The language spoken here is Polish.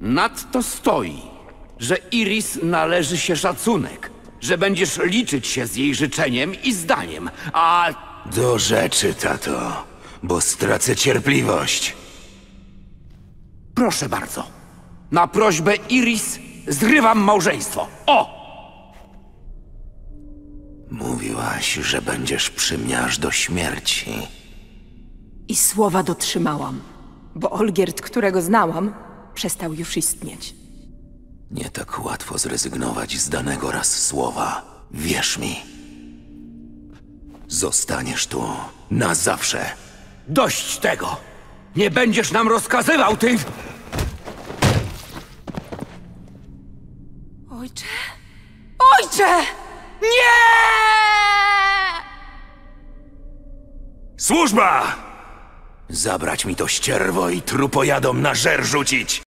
Nadto stoi, że Iris należy się szacunek, że będziesz liczyć się z jej życzeniem i zdaniem, a... Do rzeczy, tato, bo stracę cierpliwość. Proszę bardzo. Na prośbę Iris zrywam małżeństwo. O! Mówiłaś, że będziesz przy mnie aż do śmierci. I słowa dotrzymałam, bo Olgierd, którego znałam, przestał już istnieć. Nie tak łatwo zrezygnować z danego raz słowa. Wierz mi. Zostaniesz tu na zawsze. Dość tego! Nie będziesz nam rozkazywał, ty! Ojcze? Ojcze! Nie! Służba! Zabrać mi to ścierwo i trupojadom na żer rzucić!